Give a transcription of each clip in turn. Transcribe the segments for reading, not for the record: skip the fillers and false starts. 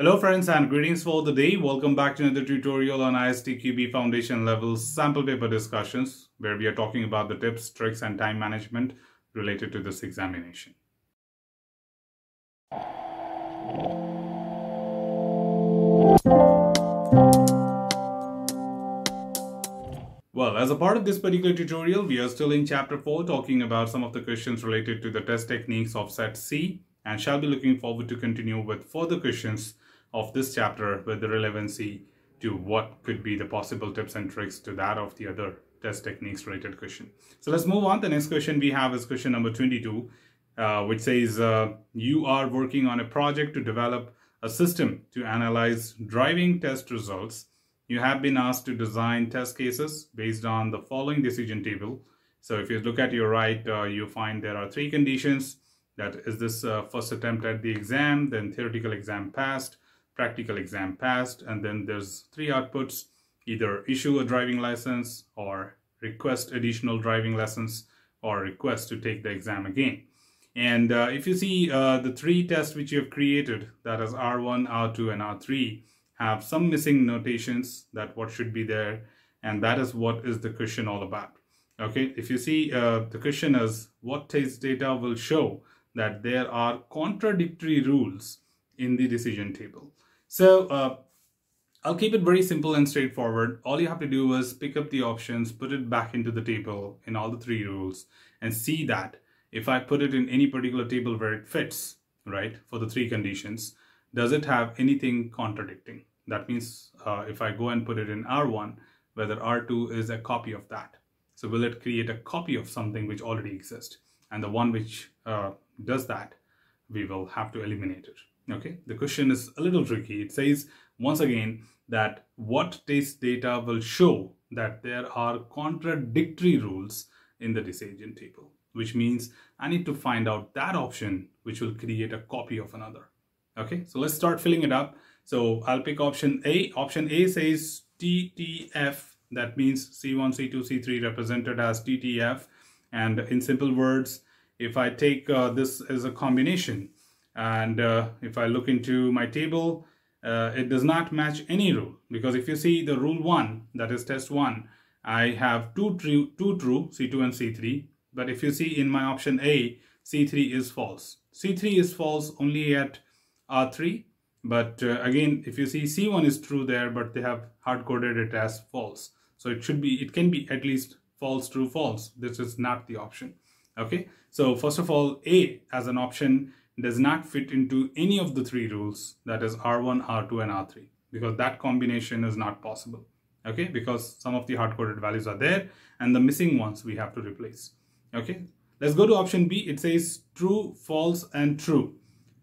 Hello friends and greetings for the day. Welcome back to another tutorial on ISTQB foundation level sample paper discussions, where we are talking about the tips, tricks and time management related to this examination. Well, as a part of this particular tutorial, we are still in chapter 4 talking about some of the questions related to the test techniques of set C, and shall be looking forward to continue with further questions of this chapter with the relevancy to what could be the possible tips and tricks to that of the other test techniques related question. So let's move on. The next question we have is question number 22, which says you are working on a project to develop a system to analyze driving test results. You have been asked to design test cases based on the following decision table. So if you look at your right, you find there are three conditions. That is this first attempt at the exam, then theoretical exam passed, practical exam passed, and then there's three outputs: either issue a driving license, or request additional driving lessons, or request to take the exam again. And if you see the three tests which you have created, that is R1, R2, and R3, have some missing notations that what should be there, and that is what is the question all about. Okay, if you see the question is what test data will show that there are contradictory rules in the decision table. So I'll keep it very simple and straightforward. All you have to do is pick up the options, put it back into the table in all the three rules, and see that if I put it in any particular table where it fits, right, for the three conditions, does it have anything contradicting? That means if I go and put it in R1, whether R2 is a copy of that. So will it create a copy of something which already exists? And the one which does that, we will have to eliminate it. Okay, the question is a little tricky. It says once again that what test data will show that there are contradictory rules in the decision table, which means I need to find out that option which will create a copy of another. Okay, so let's start filling it up. So I'll pick option A. Option A says TTF, that means C1, C2, C3 represented as TTF. And in simple words, if I take this as a combination, and if I look into my table, it does not match any rule, because if you see the rule 1, that is test 1, I have two true, C2 and C3. But if you see in my option A, C3 is false. C3 is false only at R3. But again, if you see C1 is true there, but they have hard-coded it as false. So it should be, it can be at least false, true, false. This is not the option. Okay, so first of all, A as an option does not fit into any of the three rules, that is R1, R2 and R3, because that combination is not possible. Okay, because some of the hard-coded values are there and the missing ones we have to replace. Okay, let's go to option B. It says true, false and true.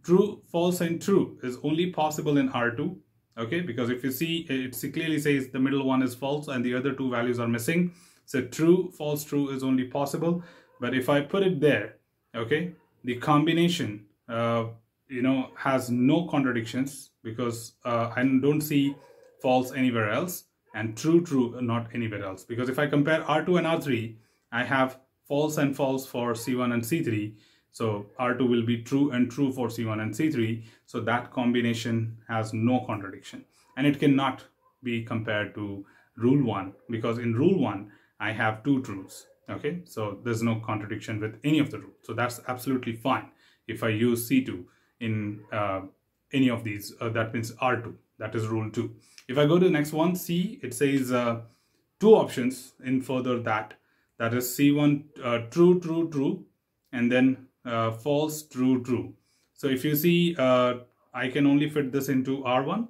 True, false and true is only possible in R2. Okay, because if you see, it clearly says the middle one is false and the other two values are missing. So true, false, true is only possible. But if I put it there, okay, the combination, you know, has no contradictions, because I don't see false anywhere else and true, true, not anywhere else. Because if I compare R2 and R3, I have false and false for C1 and C3. So R2 will be true and true for C1 and C3. So that combination has no contradiction. And it cannot be compared to rule 1, because in rule 1, I have two truths. Okay, so there's no contradiction with any of the rules, so that's absolutely fine. If I use C2 in any of these, that means R2, that is rule 2. If I go to the next one, C, it says two options in further that is C1 true, true, true, and then false, true, true. So if you see, I can only fit this into R1,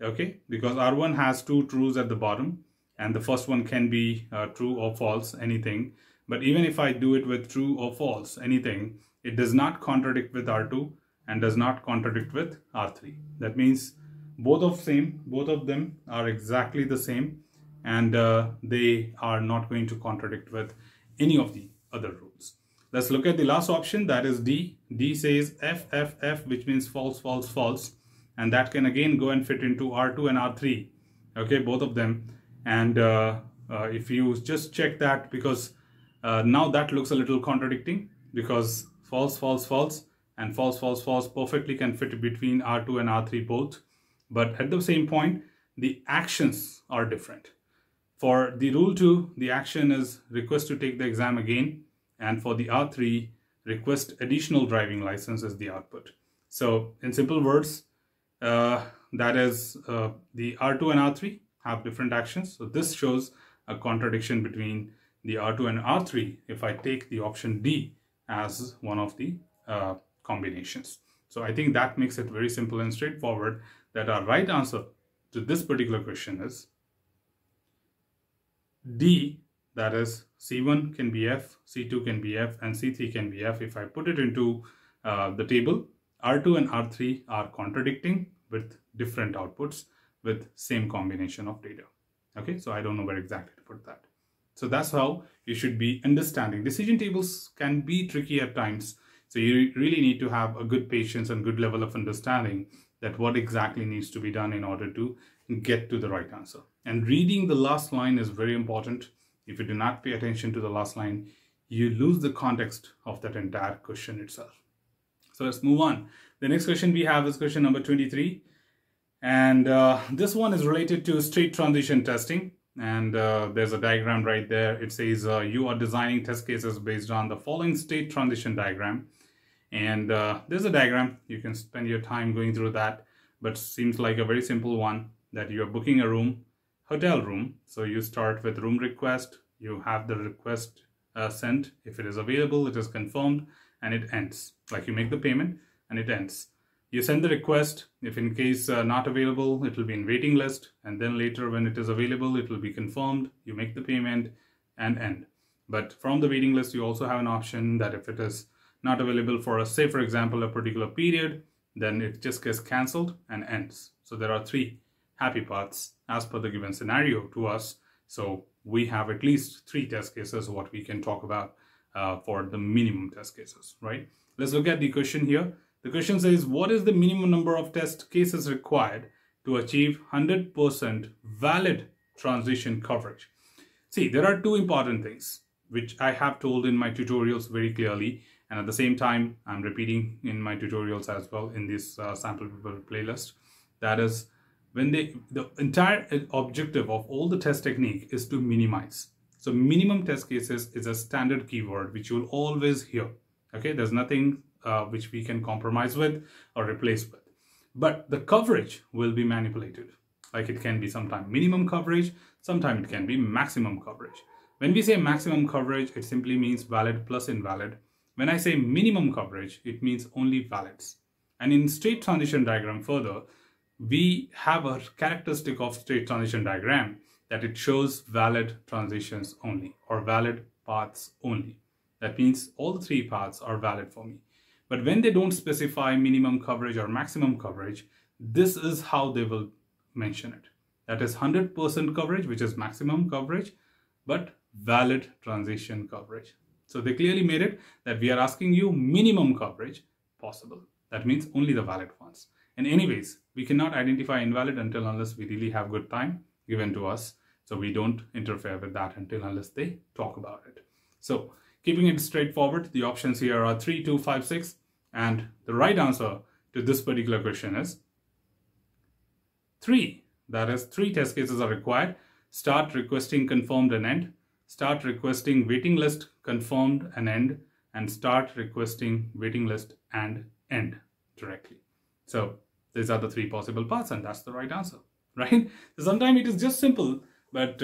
okay, because R1 has two trues at the bottom. And the first one can be true or false, anything. But even if I do it with true or false, anything, it does not contradict with R2 and does not contradict with R3. That means both of them are exactly the same, and they are not going to contradict with any of the other rules. Let's look at the last option, that is D. D says F, F, F, which means false, false, false. And that can again go and fit into R2 and R3, okay, both of them. And if you just check that, because now that looks a little contradicting, because false, false, false and false, false, false perfectly can fit between R2 and R3 both. but at the same point, the actions are different. For the Rule 2, the action is request to take the exam again, and for the R3, request additional driving license as the output. So in simple words, that is the R2 and R3 have different actions. So this shows a contradiction between the R2 and R3 if I take the option D as one of the combinations. So I think that makes it very simple and straightforward that our right answer to this particular question is D, that is C1 can be F, C2 can be F, and C3 can be F. If I put it into the table, R2 and R3 are contradicting with different outputs with same combination of data. Okay, so I don't know where exactly to put that. So that's how you should be understanding. Decision tables can be tricky at times. So you really need to have a good patience and good level of understanding that what exactly needs to be done in order to get to the right answer. And reading the last line is very important. If you do not pay attention to the last line, you lose the context of that entire question itself. So let's move on. The next question we have is question number 23. And this one is related to state transition testing. And there's a diagram right there. It says you are designing test cases based on the following state transition diagram. And there's a diagram. You can spend your time going through that, but seems like a very simple one that you're booking a room, hotel room. So you start with room request. You have the request sent. If it is available, it is confirmed, and it ends. Like you make the payment and it ends. You send the request. If in case not available, it will be in waiting list. And then later when it is available, it will be confirmed. You make the payment and end. But from the waiting list, you also have an option that if it is not available for a, say for example, a particular period, then it just gets cancelled and ends. So there are three happy paths as per the given scenario to us. So we have at least three test cases, what we can talk about for the minimum test cases, right? Let's look at the question here. The question says, what is the minimum number of test cases required to achieve 100% valid transition coverage? See, there are two important things, which I have told in my tutorials very clearly. And at the same time, I'm repeating in my tutorials as well in this sample people playlist. That is, when the entire objective of all the test technique is to minimize. So minimum test cases is a standard keyword, which you'll always hear. Okay, there's nothing which we can compromise with or replace with. But the coverage will be manipulated. Like it can be sometimes minimum coverage, sometimes it can be maximum coverage. When we say maximum coverage, it simply means valid plus invalid. When I say minimum coverage, it means only valids. And in state transition diagram further, we have a characteristic of state transition diagram that it shows valid transitions only or valid paths only. That means all three paths are valid for me. But when they don't specify minimum coverage or maximum coverage, this is how they will mention it. That is 100% coverage, which is maximum coverage, but valid transition coverage. So they clearly made it that we are asking you minimum coverage possible. That means only the valid ones. And anyways, we cannot identify invalid until unless we really have good time given to us. So we don't interfere with that until unless they talk about it. So keeping it straightforward, the options here are 3, 2, 5, 6. And the right answer to this particular question is 3. That is, 3 test cases are required. Start, requesting, confirmed, and end. Start, requesting, waiting list, confirmed, and end. And start, requesting, waiting list, and end directly. So these are the three possible paths, and that's the right answer, right? So sometimes it is just simple, but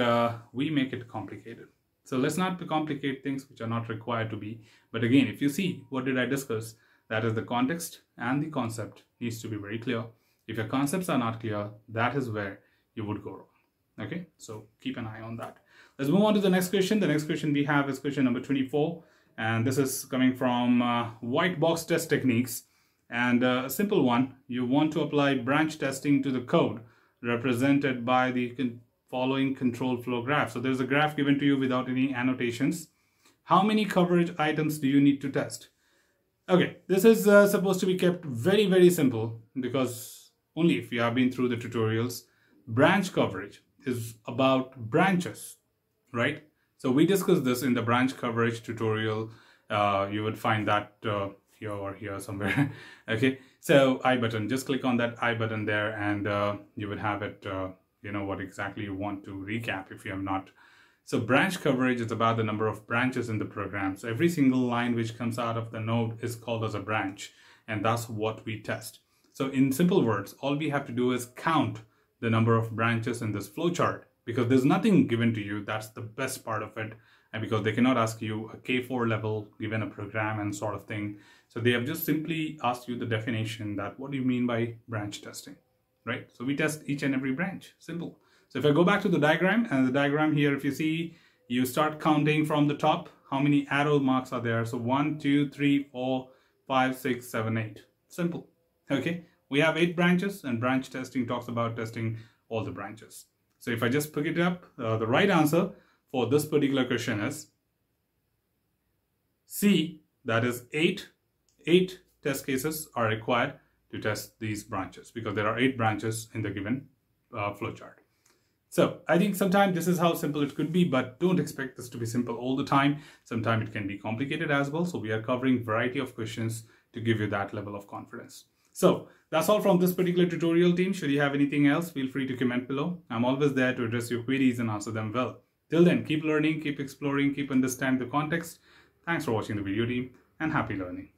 we make it complicated. So let's not complicate things which are not required to be. But again, if you see, what did I discuss? That is, the context and the concept needs to be very clear. If your concepts are not clear, that is where you would go wrong. Okay, so keep an eye on that. Let's move on to the next question. The next question we have is question number 24. And this is coming from white box test techniques. And a simple one, you want to apply branch testing to the code represented by the following control flow graph. So there's a graph given to you without any annotations. How many coverage items do you need to test? Okay, this is supposed to be kept very, very simple, because only if you have been through the tutorials, branch coverage is about branches, right? So we discussed this in the branch coverage tutorial. You would find that here or here somewhere. Okay, So I button, just click on that I button there, and you would have it, you know, what exactly you want to recap if you have not. So branch coverage is about the number of branches in the program. So every single line which comes out of the node is called as a branch, and that's what we test. So in simple words, all we have to do is count the number of branches in this flowchart, because there's nothing given to you. That's the best part of it. And because they cannot ask you a K4 level given a program and sort of thing. So they have just simply asked you the definition that what do you mean by branch testing, right? So we test each and every branch, simple. So if I go back to the diagram, and the diagram here, if you see, you start counting from the top, how many arrow marks are there? So 1, 2, 3, 4, 5, 6, 7, 8, simple. Okay, we have 8 branches, and branch testing talks about testing all the branches. So if I just pick it up, the right answer for this particular question is C, that is 8. 8 test cases are required to test these branches, because there are 8 branches in the given flowchart. So I think sometimes this is how simple it could be, but don't expect this to be simple all the time. Sometimes it can be complicated as well. So we are covering variety of questions to give you that level of confidence. So that's all from this particular tutorial team. Should you have anything else, feel free to comment below. I'm always there to address your queries and answer them well. Till then, keep learning, keep exploring, keep understanding the context. Thanks for watching the video team, and happy learning.